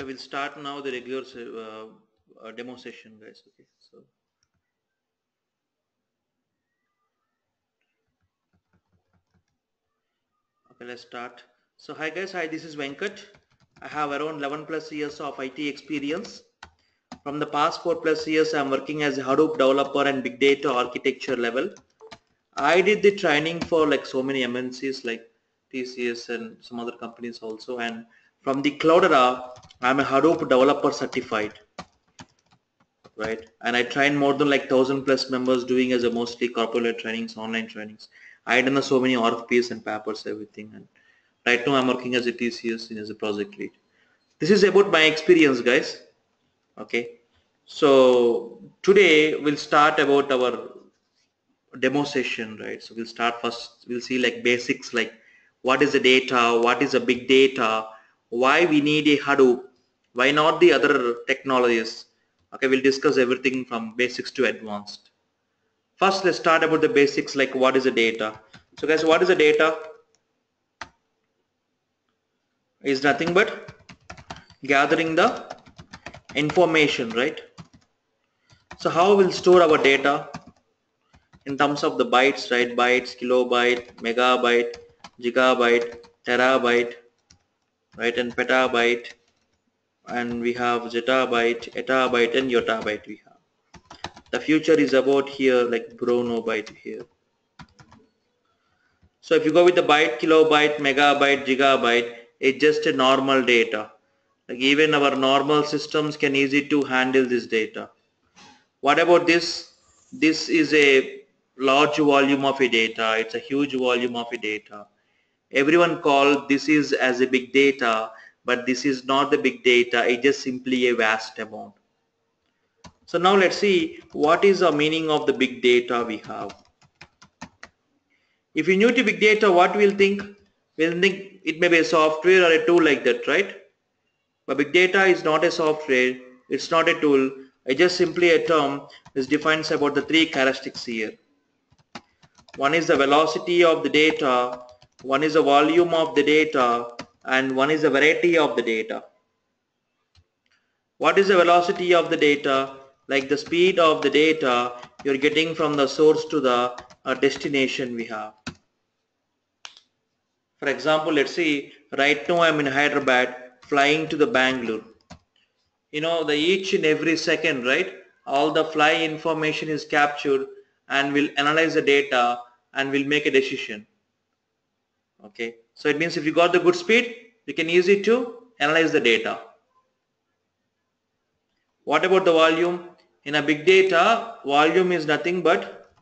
Okay, we'll start now the regular demo session, guys. Okay, so okay, let's start. So hi guys, hi, this is Venkat. I have around 11 plus years of IT experience. From the past 4 plus years I'm working as a Hadoop developer and big data architecture level. I did the training for like so many MNCs like TCS and some other companies also, and from the Cloudera I'm a Hadoop Developer Certified, right? And I trained more than like 1000 plus members doing as a mostly corporate trainings, online trainings. I done so many RFPs and papers, everything, and right now I'm working as a TCS as a project lead. This is about my experience, guys. Okay, so today we'll start about our demo session, right? So we'll start first, we'll see like basics, like what is the data, what is a big data, why we need a Hadoop, why not the other technologies. Okay, we'll discuss everything from basics to advanced. First, let's start about the basics, like what is a data. So guys, what is a data? Is nothing but gathering the information, right? So how we'll store our data in terms of the bytes, right? Bytes, kilobyte, megabyte, gigabyte, terabyte, right, and petabyte, and we have zettabyte, ettabyte, and yottabyte. We have the future is about here, like bronobyte here. So if you go with the byte, kilobyte, megabyte, gigabyte, it's just a normal data. Like even our normal systems can easy to handle this data. What about this? This is a large volume of a data. It's a huge volume of a data. Everyone called this is as a big data, but this is not the big data. It is simply a vast amount. So now let's see what is the meaning of the big data we have. If you're new to big data, what we'll think? We'll think it may be a software or a tool like that, right? But big data is not a software, it's not a tool, it's just simply a term which defines about the three characteristics here. One is the velocity of the data, one is the volume of the data, and one is the variety of the data. What is the velocity of the data? Like the speed of the data you're getting from the source to the destination we have. For example, let's see, right now I'm in Hyderabad flying to the Bangalore. You know, the each and every second, right, all the fly information is captured, and we'll analyze the data and we'll make a decision. Okay, so it means if you got the good speed, you can easy to analyze the data. What about the volume? In a big data, volume is nothing but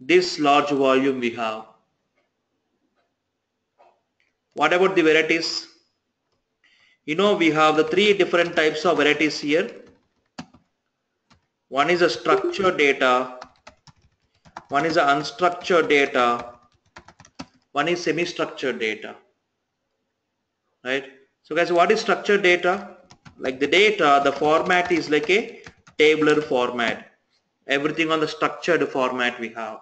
this large volume we have. What about the varieties? You know, we have the three different types of varieties here. One is a structured data, one is an unstructured data, one is semi-structured data, right? So guys, what is structured data? Like the data, the format is like a tabular format, everything on the structured format we have,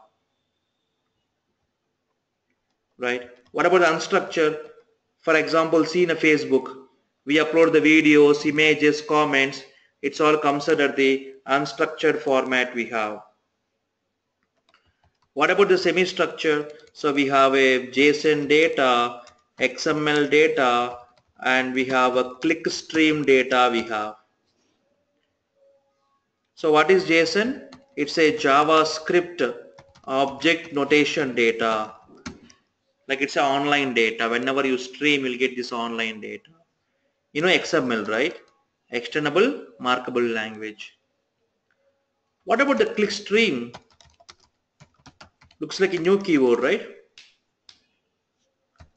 right? What about the unstructured? For example, see in a Facebook, we upload the videos, images, comments, it's all comes under the unstructured format we have. What about the semi-structure? So we have a JSON data, XML data, and we have a clickstream data we have. So what is JSON? It's a JavaScript object notation data. Like it's an online data. Whenever you stream, you'll get this online data. You know XML, right? Extendable Markable Language. What about the clickstream? Looks like a new keyword, right?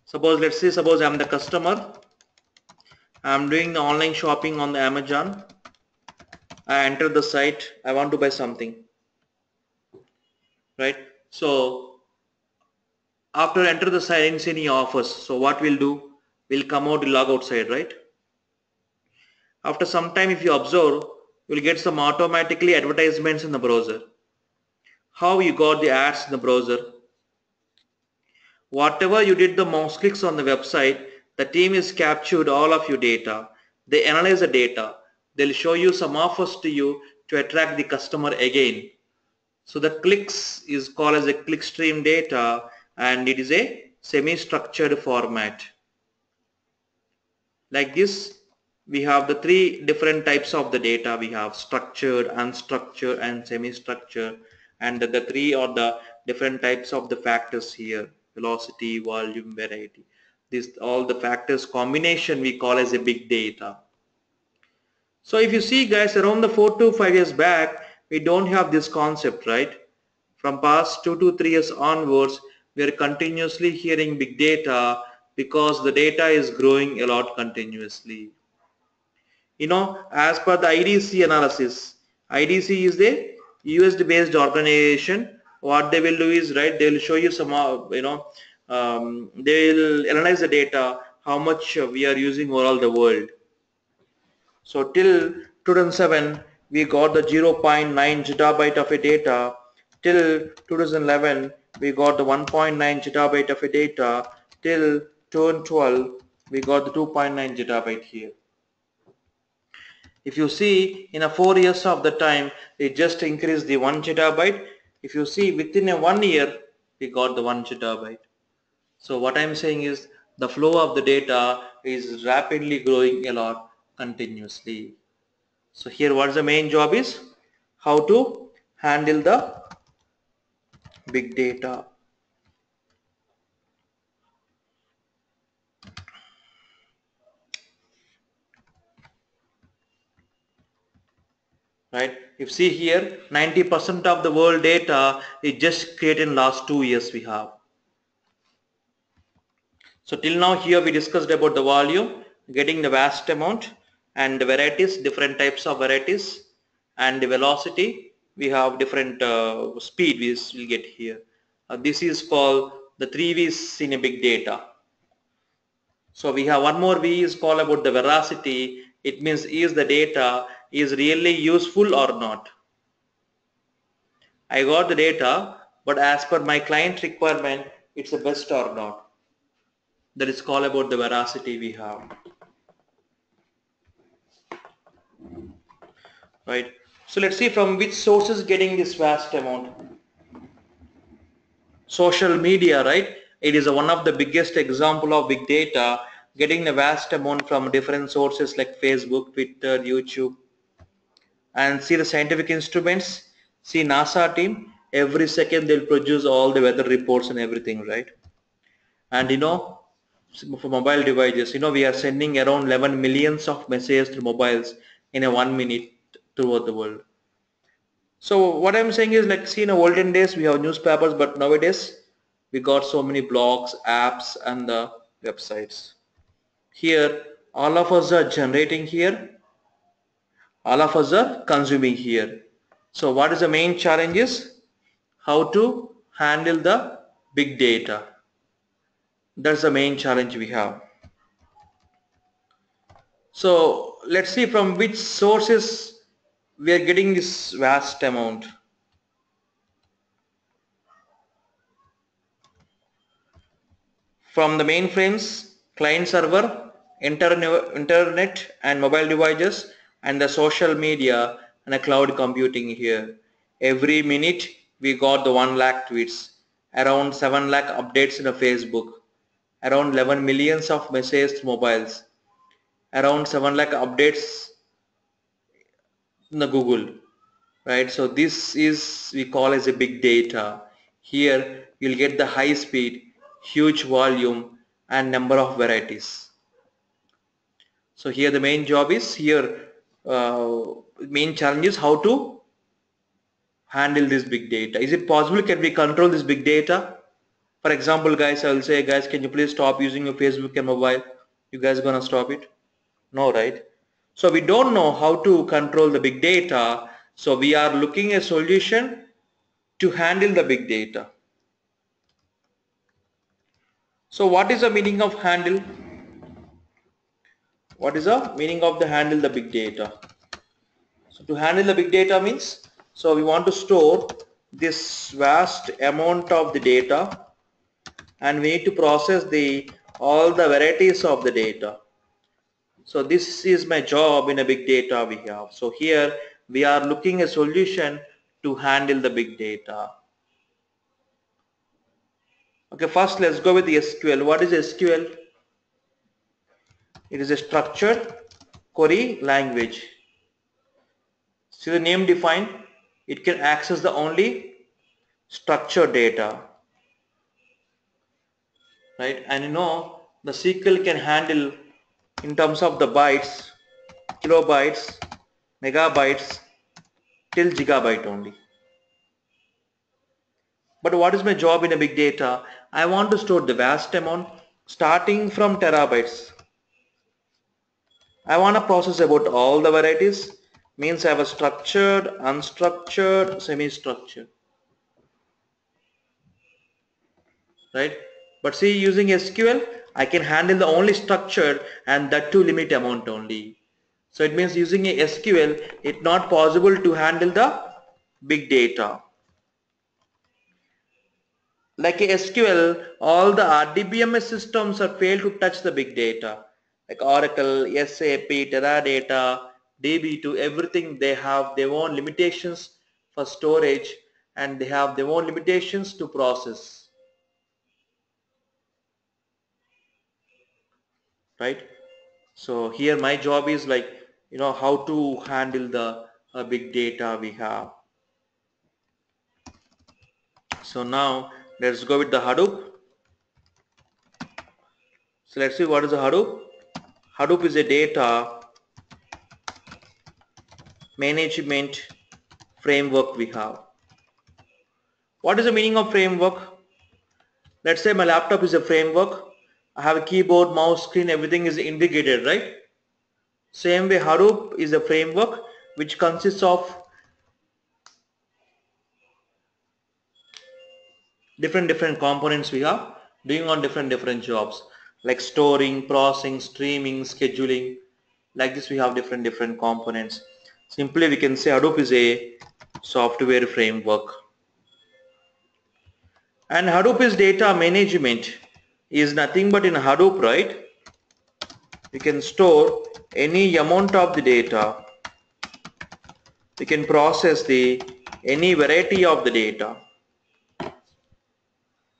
Suppose, let's say, suppose I'm the customer, I'm doing the online shopping on the Amazon, I enter the site, I want to buy something, right? So after enter the site, I didn't see any offers, so what we'll do, we'll come out, we'll log outside, right? After some time, if you observe, you'll get some automatically advertisements in the browser. How you got the ads in the browser? Whatever you did, the mouse clicks on the website, the team is captured all of your data. They analyze the data. They'll show you some offers to you to attract the customer again. So the clicks is called as a clickstream data, and it is a semi-structured format. Like this, we have the three different types of the data. We have structured, unstructured, and semi-structured, and the three are the different types of the factors here: velocity, volume, variety. These all the factors combination we call as a big data. So if you see, guys, around the 4 to 5 years back, we don't have this concept, right? From past 2 to 3 years onwards, we are continuously hearing big data because the data is growing a lot continuously. You know, as per the IDC analysis, IDC is the US-based organization. What they will do is, right, they will show you some, they will analyze the data, how much we are using overall the world. So till 2007, we got the 0.9 zettabyte of a data. Till 2011, we got the 1.9 zettabyte of a data. Till 2012, we got the 2.9 zettabyte here. If you see, in a 4 years of the time, they just increased the 1 zettabyte. If you see, within a 1 year, we got the 1 zettabyte. So what I'm saying is, the flow of the data is rapidly growing a lot continuously. So here, what's the main job is? How to handle the big data. Right? If see here, 90% of the world data is just created in last 2 years we have. So till now here we discussed about the volume, getting the vast amount, and the varieties, different types of varieties, and the velocity. We have different speed we will get here. This is called the 3 V's in a big data. So we have one more V is called about the veracity. It means is the data is really useful or not. I got the data, but as per my client requirement, it's the best or not. That is called about the veracity we have. Right. So let's see from which sources getting this vast amount. Social media, right? It is one of the biggest example of big data, getting the vast amount from different sources like Facebook, Twitter, YouTube. And see the scientific instruments, see NASA team, every second they'll produce all the weather reports and everything, right? And you know, for mobile devices, you know, we are sending around 11 millions of messages through mobiles in a 1 minute throughout the world. So what I'm saying is, like, see, in the olden days we have newspapers, but nowadays we got so many blogs, apps, and the websites. Here, all of us are generating here. All of us are consuming here. So what is the main challenge is how to handle the big data. That's the main challenge we have. So let's see from which sources we are getting this vast amount. From the mainframes, client server, internet and mobile devices, and the social media and the cloud computing here. Every minute we got the 1 lakh tweets, around 7 lakh updates in the Facebook, around 11 millions of messages through mobiles, around 7 lakh updates in the Google, right? So this is we call as a big data. Here you'll get the high speed, huge volume, and number of varieties. So here the main job is here. Main challenge is how to handle this big data. Is it possible? Can we control this big data? For example, guys, I will say, guys, can you please stop using your Facebook and mobile? You guys gonna stop it? No, right? So we don't know how to control the big data. So we are looking at a solution to handle the big data. So what is the meaning of handle? What is the meaning of the handle the big data? So to handle the big data means, so we want to store this vast amount of the data, and we need to process all the varieties of the data. So this is my job in a big data we have. So here we are looking a solution to handle the big data. Okay, first let's go with the SQL. What is SQL? It is a structured query language. See the name defined? It can access the only structured data, right? And you know the SQL can handle in terms of the bytes, kilobytes, megabytes till gigabyte only. But what is my job in a big data? I want to store the vast amount starting from terabytes. I want to process about all the varieties. Means I have a structured, unstructured, semi-structured, right? But see, using SQL I can handle the only structured, and that to limit amount only. So it means using a SQL it's not possible to handle the big data. Like a SQL, all the RDBMS systems are failed to touch the big data, like Oracle, SAP, Teradata, DB2, everything. They have their own limitations for storage, and they have their own limitations to process, right? So here my job is like, you know, how to handle the big data we have. So now let's go with the Hadoop. So let's see what is the Hadoop. Hadoop is a data management framework we have. What is the meaning of framework? Let's say my laptop is a framework. I have a keyboard, mouse, screen, everything is integrated, right? Same way Hadoop is a framework which consists of different components we have doing on different jobs, like storing, processing, streaming, scheduling. Like this we have different components. Simply we can say Hadoop is a software framework. And Hadoop is data management is nothing but in Hadoop, right? You can store any amount of the data. You can process the any variety of the data.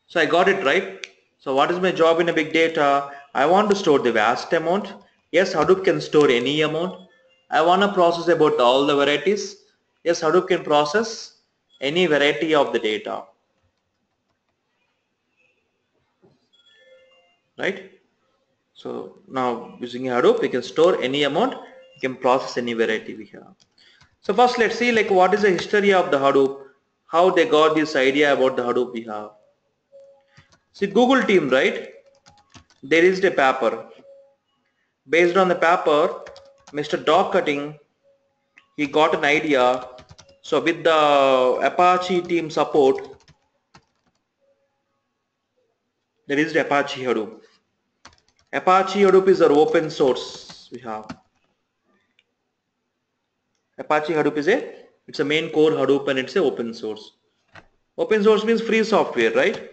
So I got it right. So what is my job in a big data? I want to store the vast amount. Yes, Hadoop can store any amount. I want to process about all the varieties. Yes, Hadoop can process any variety of the data, right? So now using Hadoop we can store any amount, we can process any variety we have. So first let's see like what is the history of the Hadoop, how they got this idea about the Hadoop we have. See, Google team, right? There is a paper. Based on the paper, Mr. Dog Cutting, he got an idea. So with the Apache team support, there is the Apache Hadoop. Apache Hadoop is our open source we have. Apache Hadoop is it's a main core Hadoop, and it's a open source. Open source means free software, right?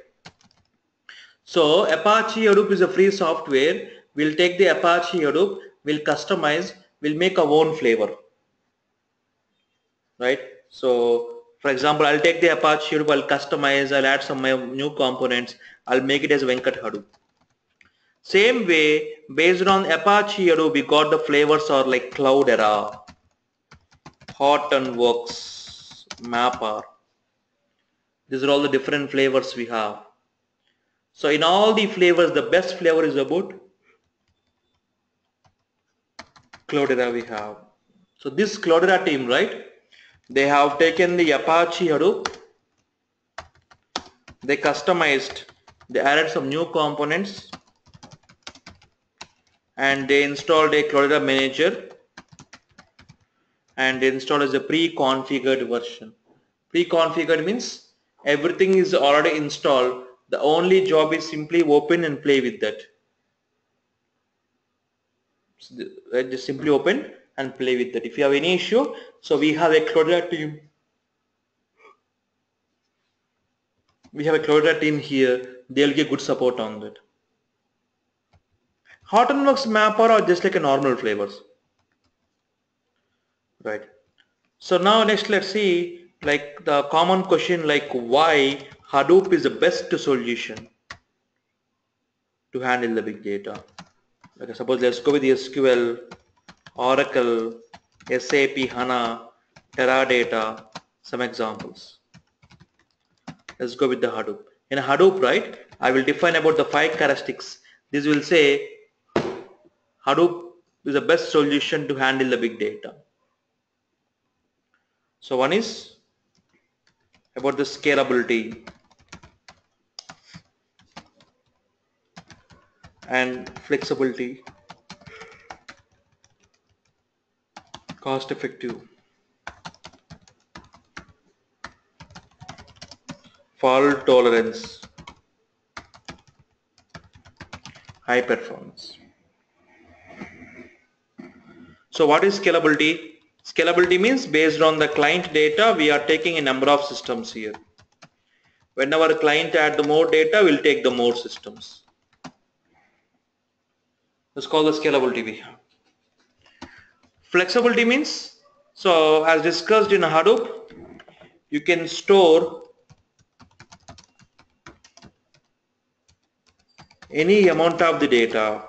So Apache Hadoop is a free software. We'll take the Apache Hadoop, we'll customize, we'll make our own flavor, right? So for example, I'll take the Apache Hadoop, I'll customize, I'll add some new components, I'll make it as Venkat Hadoop. Same way, based on Apache Hadoop, we got the flavors are like Cloudera, Hortonworks, Mapper. These are all the different flavors we have. So in all the flavors, the best flavor is about Cloudera we have. So this Cloudera team, right, they have taken the Apache Hadoop, they customized, they added some new components, and they installed a Cloudera manager, and they installed as a pre-configured version. Pre-configured means everything is already installed, the only job is simply open and play with that. Just simply open and play with that. If you have any issue, so we have a Cloudera team. We have a Cloudera team here. They'll give good support on that. Hortonworks mapper are just like a normal flavors, right? So now next let's see like the common question like why Hadoop is the best solution to handle the big data. Like suppose let's go with the SQL, Oracle, SAP, HANA, Teradata, some examples. Let's go with the Hadoop. In Hadoop, right, I will define about the 5 characteristics. This will say Hadoop is the best solution to handle the big data. So one is about the scalability and flexibility, cost effective, fault tolerance, high performance. So what is scalability? Scalability means based on the client data we are taking a number of systems here. Whenever a client add the more data, we'll take the more systems. Let's call the scalability we have. Flexibility means, so as discussed in Hadoop, you can store any amount of the data.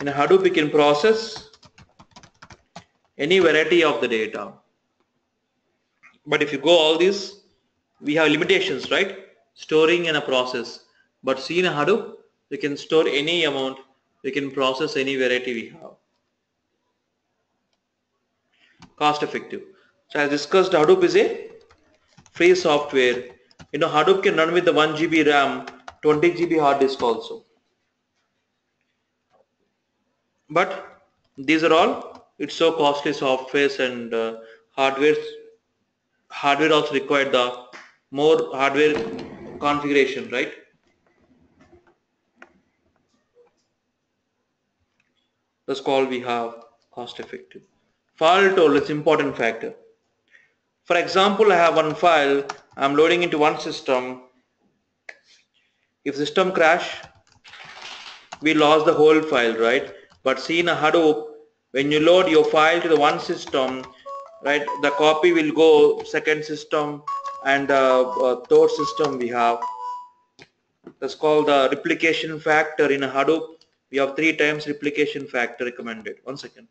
In Hadoop we can process any variety of the data. But if you go all these, we have limitations, right? Storing in a process. But see, in Hadoop, we can store any amount, we can process any variety we have. Cost effective. So as discussed, Hadoop is a free software. You know, Hadoop can run with the 1 GB RAM, 20 GB hard disk also. But these are all, it's so costly softwares and hardware. Hardware also required the more hardware configuration, right? That's called we have cost effective. File tolerance, important factor. For example, I have one file, I'm loading into one system. If system crash, we lost the whole file, right? But see in a Hadoop, when you load your file to the one system, right, the copy will go second system and third system we have. That's called the replication factor. In a Hadoop, we have 3 times replication factor recommended. One second.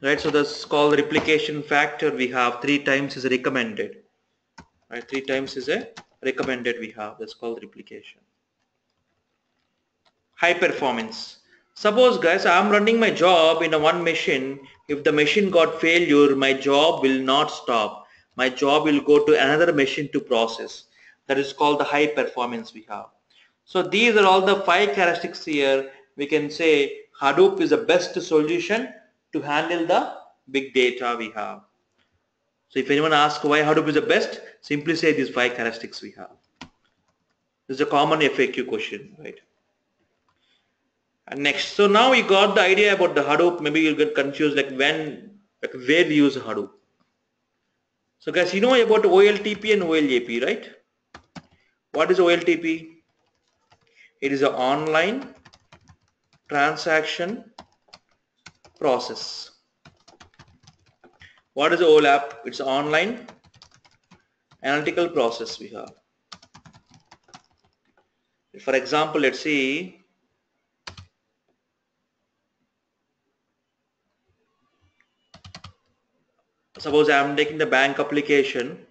Right, so that's called replication factor. We have 3 times is recommended. Right, 3 times is a recommended we have. That's called replication. High performance. Suppose guys, I'm running my job in a one machine. If the machine got failure, my job will not stop. My job will go to another machine to process. That is called the high performance we have. So these are all the 5 characteristics here. We can say Hadoop is the best solution to handle the big data we have. So if anyone asks why Hadoop is the best, simply say these 5 characteristics we have. This is a common FAQ question, right? And next, so now we got the idea about the Hadoop. Maybe you'll get confused like when, like where we use Hadoop. So guys, you know about OLTP and OLAP, right? What is OLTP? It is an online transaction process. What is OLAP? It's online analytical process we have. For example, let's see. Suppose I am taking the bank application.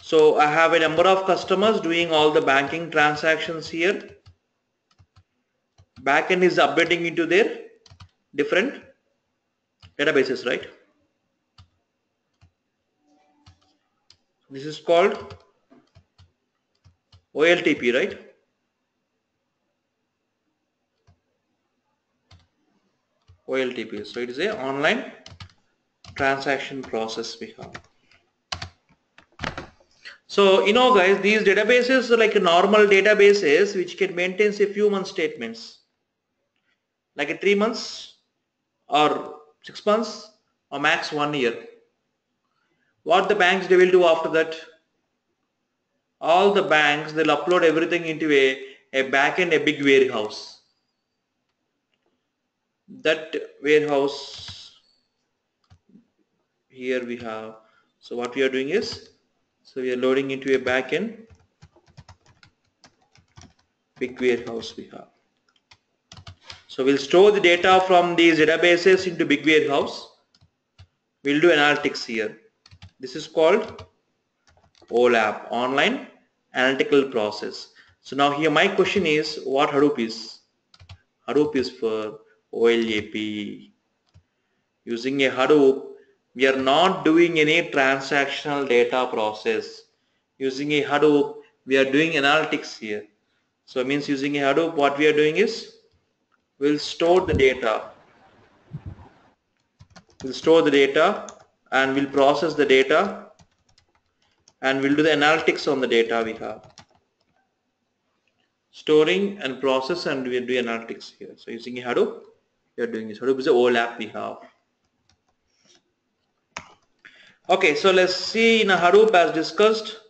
So I have a number of customers doing all the banking transactions here. Backend is updating into their different databases, right? This is called OLTP, right? OLTP. So it is a online transaction process we have. So you know guys, these databases are like normal databases which can maintain say few months statements, like a 3 months or 6 months or max 1 year. What the banks they will do after that? All the banks they'll upload everything into a backend, a big warehouse. That warehouse here we have. So what we are doing is, so we are loading into a backend, big warehouse we have. So we'll store the data from these databases into big warehouse. We'll do analytics here. This is called OLAP, online analytical process. So now here my question is, what Hadoop is? Hadoop is for OLAP. Using a Hadoop, we are not doing any transactional data process. Using a Hadoop, we are doing analytics here. So it means using a Hadoop, what we are doing is, we'll store the data. We'll store the data and we'll process the data and we'll do the analytics on the data we have. Storing and process, and we'll do analytics here. So using a Hadoop, we are doing this. Hadoop is the OLAP we have. Okay, so let's see in Hadoop as discussed.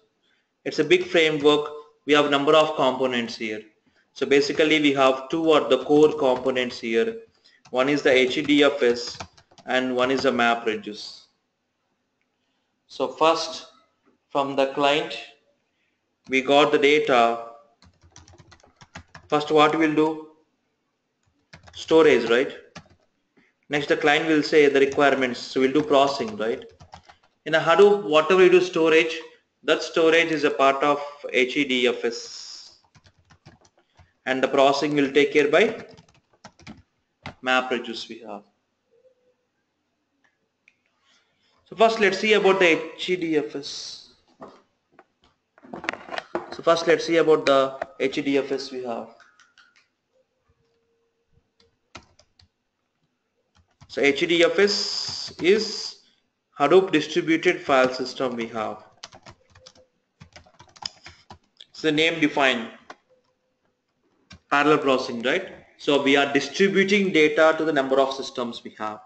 It's a big framework. We have number of components here. So basically we have two of the core components here. One is the HDFS and one is the MapReduce. So first from the client we got the data. First what we'll do? Storage, right? Next the client will say the requirements. So we'll do processing, right? In a Hadoop, whatever you do storage, that storage is a part of HDFS, and the processing will take care by MapReduce we have. So first let's see about the HDFS. So first let's see about the HDFS we have. So HDFS is Hadoop distributed file system we have. So the name define parallel processing, right? So we are distributing data to the number of systems we have.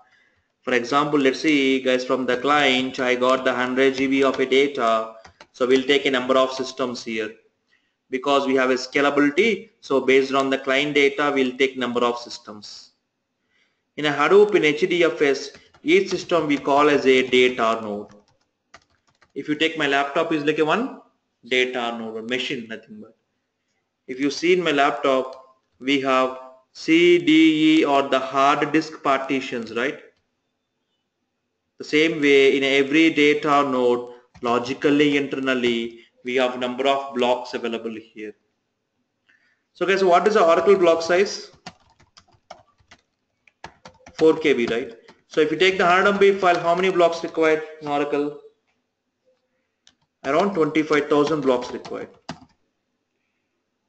For example, let's see guys, from the client I got the 100 GB of a data. So we'll take a number of systems here because we have a scalability. So based on the client data we'll take number of systems. In a Hadoop, in HDFS, each system we call as a data node. If you take my laptop, is like a one data node or machine, nothing but. If you see in my laptop, we have C, D, E or the hard disk partitions, right? The same way in every data node, logically, internally, we have number of blocks available here. So guys, what is the Oracle block size? 4 KB, right? So if you take the 100 MB file, how many blocks required in Oracle? Around 25,000 blocks required.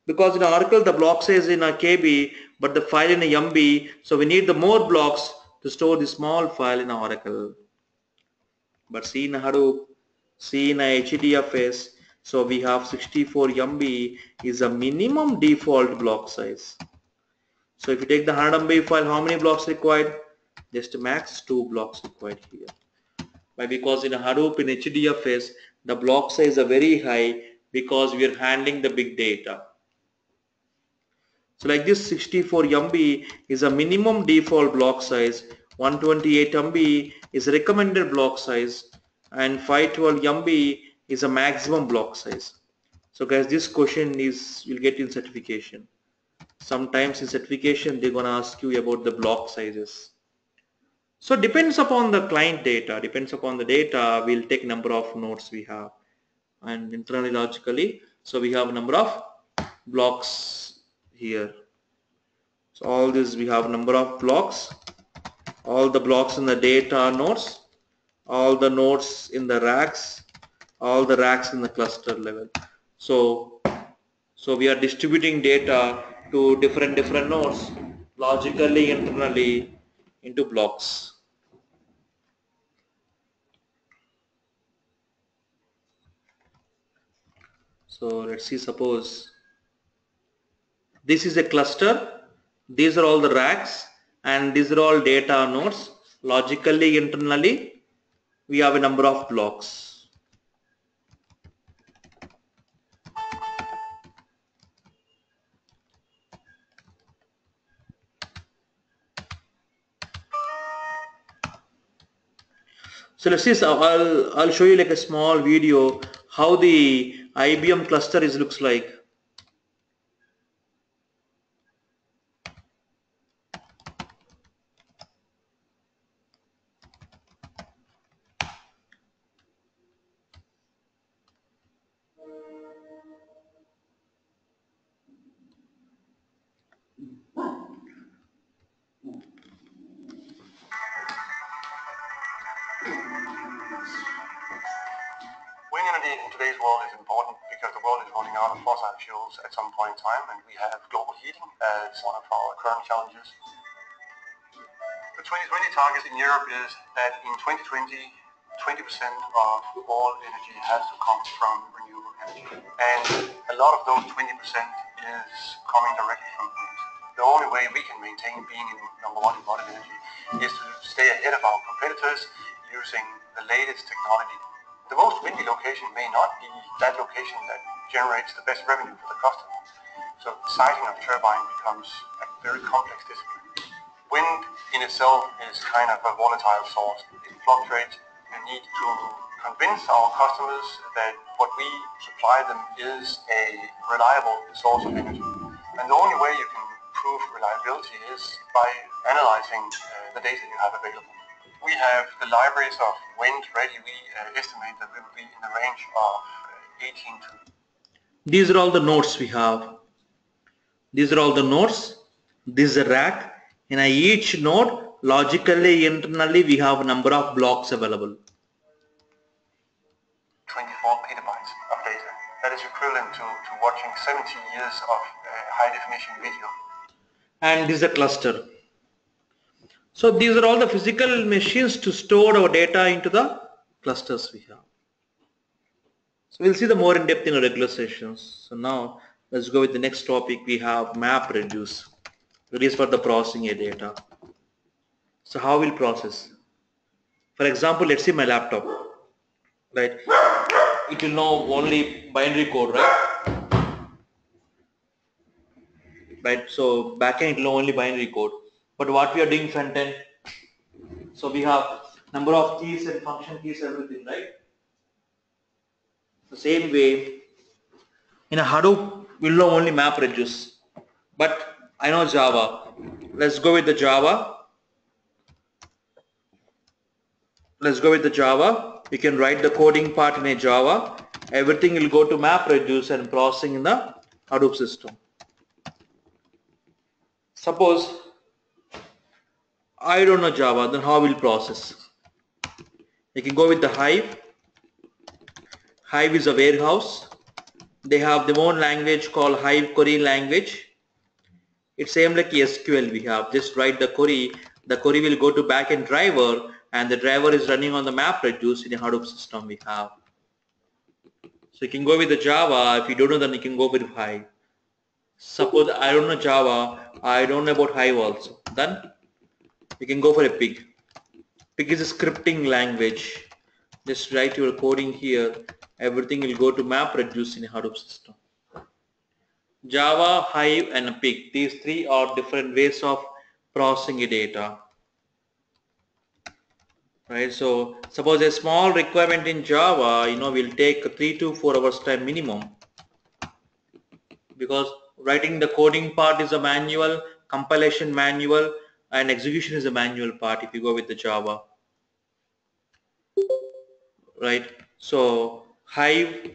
Because in Oracle the block size in a KB, but the file in a MB, so we need the more blocks to store the small file in Oracle. But see in Hadoop, see in HDFS, so we have 64 MB is a minimum default block size. So if you take the 100 MB file, how many blocks required? Just max 2 blocks required here. Why? Because in a Hadoop, in HDFS, the block size are very high because we are handling the big data. So like this, 64 MB is a minimum default block size, 128 MB is a recommended block size, and 512 MB is a maximum block size. So guys, this question is you'll get in certification. Sometimes in certification they're gonna ask you about the block sizes. So depends upon the client data, depends upon the data, we'll take number of nodes we have, and internally logically, so we have number of blocks here. So all this we have number of blocks, all the blocks in the data nodes, all the nodes in the racks, all the racks in the cluster level. So we are distributing data to different nodes, logically, internally, into blocks. So let's see, suppose this is a cluster, these are all the racks and these are all data nodes. Logically, internally, we have a number of blocks. So let's see, so I'll show you like a small video how the IBM cluster looks like. At some point in time, and we have global heating as one of our current challenges. The 2020 target in Europe is that in 2020, 20% of all energy has to come from renewable energy, and a lot of those 20% is coming directly from wind. The only way we can maintain being in number one in body energy is to stay ahead of our competitors using the latest technology. The most windy location may not be that location that generates the best revenue for the customer. So sizing of turbine becomes a very complex discipline. Wind in itself is kind of a volatile source. It fluctuates. You need to convince our customers that what we supply them is a reliable source of energy. And the only way you can prove reliability is by analyzing the data you have available. We have the libraries of wind ready. We estimate that we will be in the range of 18 to... These are all the nodes we have. These are all the nodes. This is a rack. In each node, logically, internally, we have a number of blocks available. 24 petabytes of data. That is equivalent to watching 70 years of high definition video. And this is a cluster. So these are all the physical machines to store our data into the clusters we have. So we'll see the more in depth in our regular sessions. So now let's go with the next topic. We have MapReduce, release for the processing a data. So how we'll process? For example, let's see my laptop, right? It will know only binary code, right? Right. So backend will know only binary code. But what we are doing front end? So we have number of keys and function keys, everything, right? The same way, in a Hadoop, we'll know only MapReduce. But I know Java. Let's go with the Java. We can write the coding part in a Java. Everything will go to MapReduce and processing in the Hadoop system. Suppose I don't know Java, then how will process? You can go with the Hive. Hive is a warehouse. They have their own language called Hive query language. It's same like SQL we have. Just write the query. The query will go to backend driver, and the driver is running on the MapReduce in a Hadoop system we have. So you can go with the Java. If you don't know, then you can go with Hive. Suppose I don't know Java. I don't know about Hive also. Then you can go for a PIG. PIG is a scripting language. Just write your coding here. Everything will go to MapReduce in a Hadoop system. Java, Hive, and PIG. These three are different ways of processing data. Right. So suppose a small requirement in Java, will take 3 to 4 hours time minimum, because writing the coding part is a manual, compilation manual, and execution is a manual part. If you go with the Java, right? So Hive,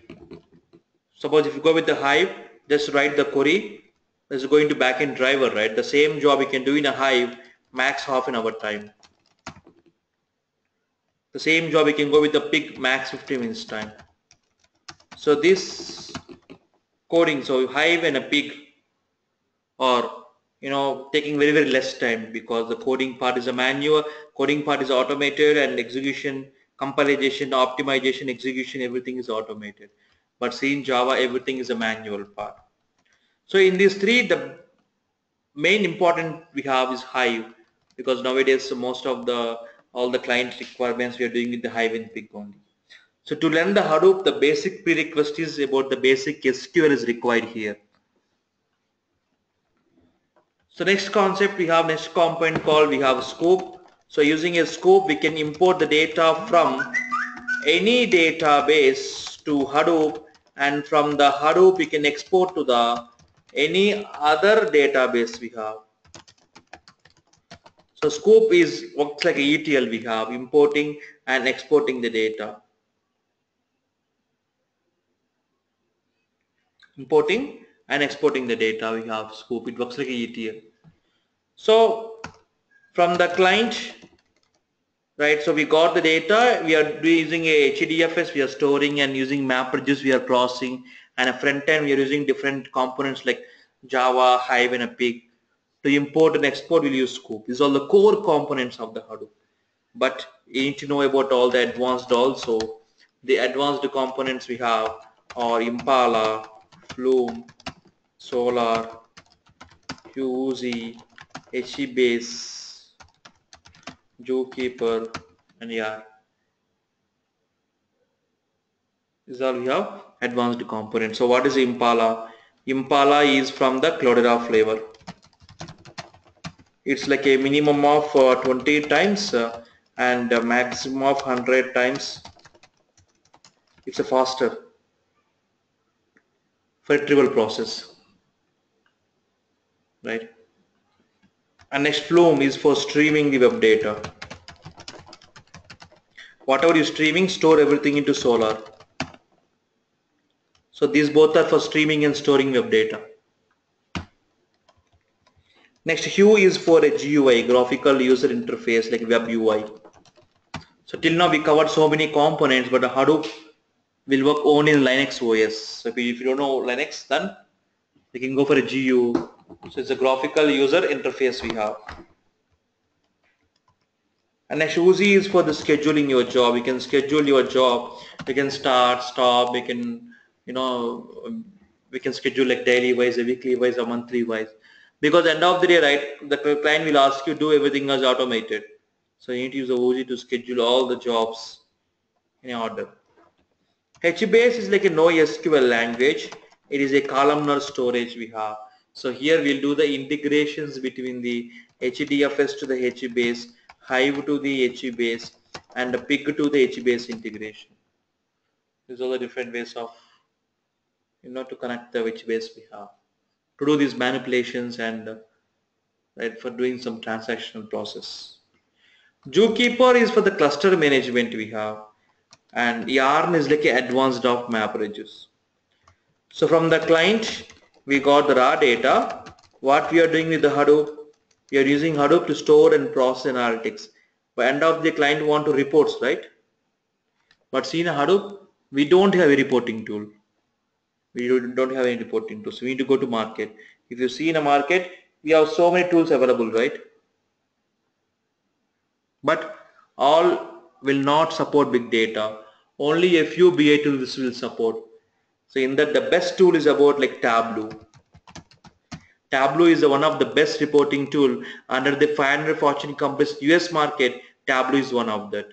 suppose if you go with the Hive, just write the query. This is going to backend driver, right? The same job you can do in a Hive, max half an hour time. The same job you can go with the PIG, max 15 minutes time. So this coding, so Hive and a PIG, or taking very, very less time, because the coding part is a manual, coding part is automated, and execution, compilation, optimization, execution, everything is automated. But see, in Java, everything is a manual part. So in these three, the main important we have is Hive, because nowadays most of all the client requirements we are doing with the Hive and PIG only. So to learn the Hadoop, the basic prerequisite is about the basic SQL is required here. So next concept we have, next component called we have Sqoop. So using a Sqoop, we can import the data from any database to Hadoop, and from the Hadoop we can export to the any other database we have. So Sqoop works like a ETL we have, importing and exporting the data. Importing and exporting the data we have Sqoop. It works like a ETL. So from the client, right, so we got the data, we are using a HDFS, we are storing, and using MapReduce we are processing, and a front end we are using different components like Java, Hive and a PIG. To import and export we'll use Sqoop. These are the core components of the Hadoop, but you need to know about all the advanced also. The advanced components we have are Impala, Flume, Solar, Oozie, HBase, ZooKeeper, and Yar. These all we have advanced components. So what is Impala? Impala is from the Cloudera flavor. It's like a minimum of 20 times and a maximum of 100 times. It's a faster for a trivial process, right? And next, Flume is for streaming the web data. Whatever you're streaming, store everything into Solar. So these both are for streaming and storing web data. Next, Hue is for a GUI, graphical user interface, like web UI. So till now we covered so many components, but Hadoop will work only in Linux OS. So if you don't know Linux, then you can go for a GU. So it's a graphical user interface we have. And next, Oozie is for the scheduling your job. You can schedule your job. You can start, stop. You can, we can schedule like daily wise, a weekly wise, or monthly wise. Because end of the day, right, the client will ask you do everything as automated. So you need to use the Oozie to schedule all the jobs in order. HBase is like a NoSQL language. It is a columnar storage we have. So here we'll do the integrations between the HDFS to the HBase, Hive to the HBase, and the PIG to the HBase integration. These are the different ways of to connect the HBase we have to do these manipulations and right for doing some transactional process. ZooKeeper is for the cluster management we have. And Yarn is like an advanced of MapReduce. So from the client, we got the raw data. What we are doing with the Hadoop, we are using Hadoop to store and process analytics. By end of the client want to reports, right? But see, in Hadoop, we don't have a reporting tool. We don't have any reporting tools. We need to go to market. If you see in a market, we have so many tools available, right? But all will not support big data. Only a few BI tools will support. So in that, the best tool is about like Tableau. Tableau is one of the best reporting tool. Under the 500 Fortune companies US market, Tableau is one of that.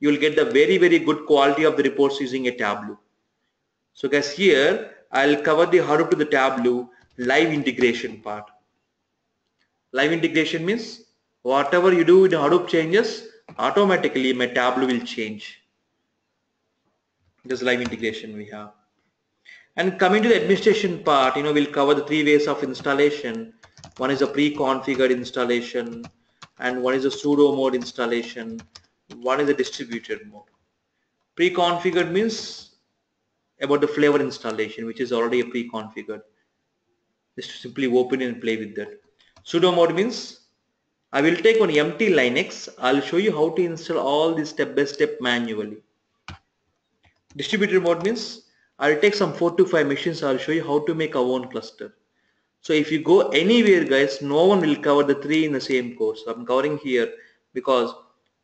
You will get the very, very good quality of the reports using a Tableau. So guys, here I'll cover the Hadoop to the Tableau live integration part. Live integration means whatever you do in Hadoop changes, automatically my Tableau will change. This live integration we have. And coming to the administration part, we'll cover the three ways of installation. One is a pre-configured installation, and one is a pseudo mode installation, one is a distributed mode. Pre-configured means about the flavor installation, which is already a pre-configured. Just simply open and play with that. Pseudo mode means I will take on empty Linux. I'll show you how to install all this step-by-step manually. Distributed mode means I'll take some 4 to 5 machines. I'll show you how to make our own cluster. So if you go anywhere, guys, no one will cover the three in the same course. I'm covering here because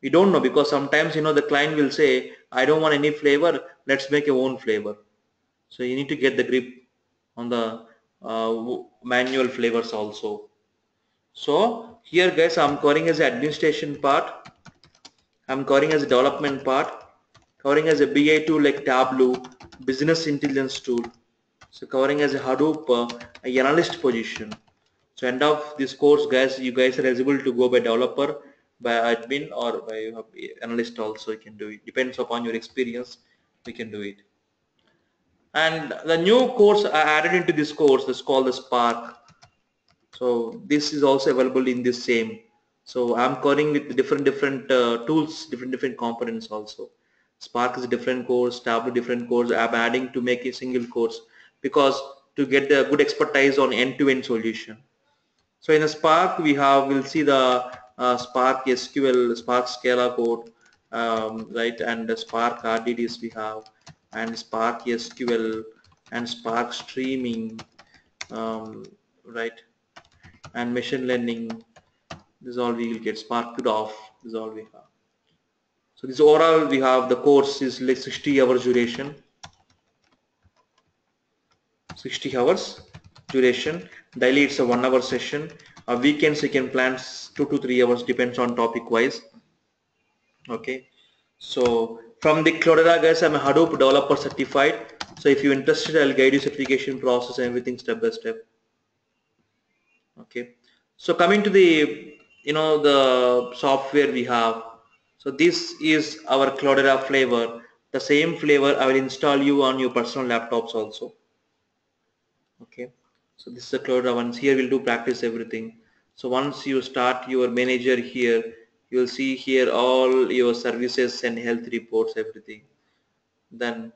we don't know, because sometimes, you know, the client will say, I don't want any flavor, let's make your own flavor. So you need to get the grip on the manual flavors also. So here, guys, I'm covering as the administration part, I'm covering as the development part, covering as a BI tool like Tableau, business intelligence tool. So covering as a Hadoop, a analyst position. So end of this course, guys, you guys are eligible to go by developer, by admin, or by analyst also. You can do it, depends upon your experience, we can do it. And the new course I added into this course is called the Spark. So this is also available in this same. So I'm covering with different tools, different components also. Spark is a different course, Tableau different course. I'm adding to make a single course because to get the good expertise on end-to-end solution. So in the Spark, we'll see the Spark SQL, Spark Scala code, right, and the Spark RDDs we have, and Spark SQL and Spark streaming, right, and machine learning. This is all we will get. Spark CUDOF, this is all we have. So this overall we have, the course is like 60 hours duration. 60 hours duration. Daily it's a 1 hour session. Weekends you can plan 2 to 3 hours, depends on topic wise. Okay. So from the Cloudera, guys, I'm a Hadoop Developer Certified. So if you're interested, I'll guide you certification process and everything step by step. Okay. So coming to the, you know, the software we have. So this is our Cloudera flavor. The same flavor I will install you on your personal laptops also. Okay. So this is the Cloudera ones. Here we'll do practice everything. So once you start your manager here, you will see here all your services and health reports, everything. Then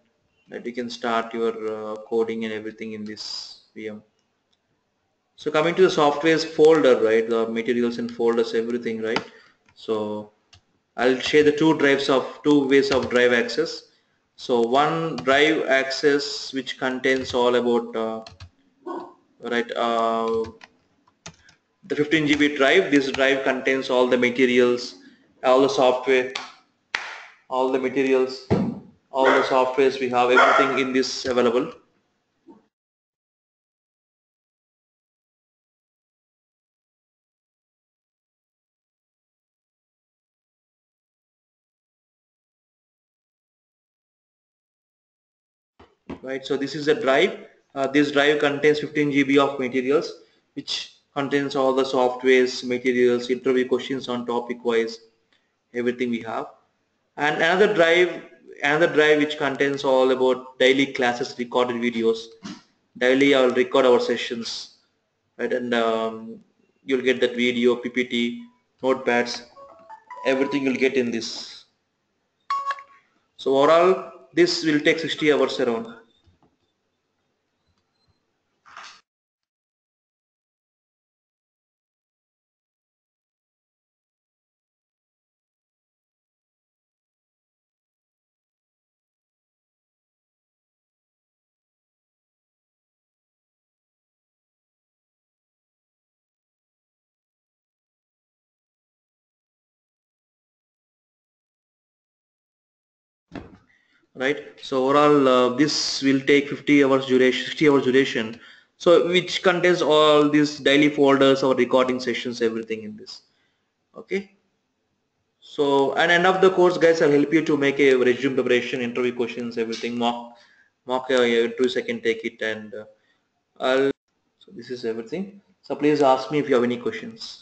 that you can start your coding and everything in this VM. So coming to the software's folder, right, the materials and folders, everything, right. So I'll share the two ways of drive access. So one drive access which contains all about the 15 GB drive. This drive contains all the materials, all the software, all the materials, all the softwares we have, everything in this available. Right, so this is a drive. This drive contains 15 GB of materials, which contains all the softwares, materials, interview questions on topic wise, everything we have. And another drive which contains all about daily classes, recorded videos. Daily I'll record our sessions, right, and you'll get that video, PPT, notepads, everything you'll get in this. So overall this will take 60 hours around. Right, so overall this will take 60 hours duration, so which contains all these daily folders or recording sessions, everything in this. Okay, so and end of the course, guys, I'll help you to make a resume preparation, interview questions, everything, mock interviews I can take it, and so this is everything. So please ask me if you have any questions.